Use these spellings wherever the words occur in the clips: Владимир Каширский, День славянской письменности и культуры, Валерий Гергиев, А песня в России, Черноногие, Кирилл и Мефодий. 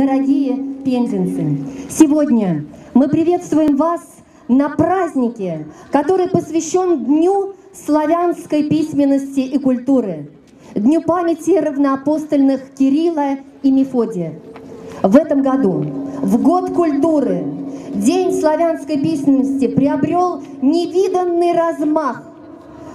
дорогие пензенцы! Сегодня мы приветствуем вас на празднике, который посвящен Дню славянской письменности и культуры, Дню памяти равноапостольных Кирилла и Мефодия. В этом году, в год культуры, День славянской письменности приобрел невиданный размах.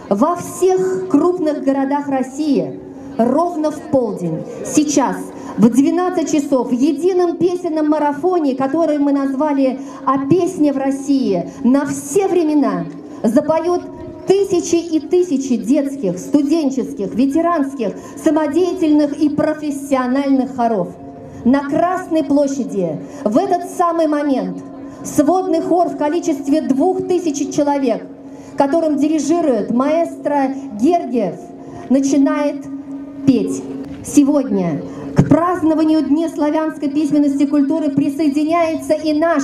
Во всех крупных городах России ровно в полдень, сейчас, в 12 часов, в едином песенном марафоне, который мы назвали «О песне в России», на все времена запоют тысячи и тысячи детских, студенческих, ветеранских, самодеятельных и профессиональных хоров. На Красной площади в этот самый момент сводный хор в количестве 2000 человек, которым дирижирует маэстро Гергиев, начинает петь. Сегодня к празднованию Дня славянской письменности и культуры присоединяется и наш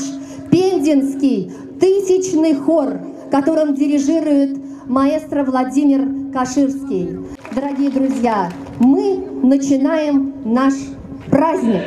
пензенский тысячный хор, которым дирижирует маэстро Владимир Каширский. Дорогие друзья, мы начинаем наш праздник.